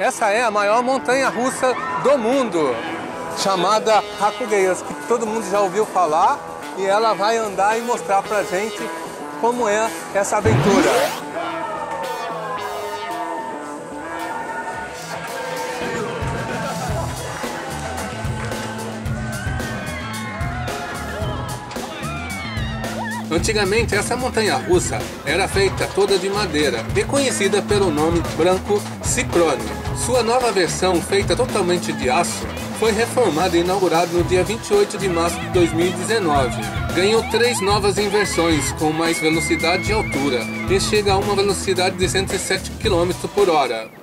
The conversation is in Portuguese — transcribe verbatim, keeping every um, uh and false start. Essa é a maior montanha-russa do mundo, chamada Hakugei, que todo mundo já ouviu falar, e ela vai andar e mostrar pra gente como é essa aventura. Antigamente, essa montanha-russa era feita toda de madeira e conhecida pelo nome Branco Ciclone. Sua nova versão, feita totalmente de aço, foi reformada e inaugurada no dia vinte e oito de março de dois mil e dezenove. Ganhou três novas inversões, com mais velocidade e altura, e chega a uma velocidade de cento e sete quilômetros por hora.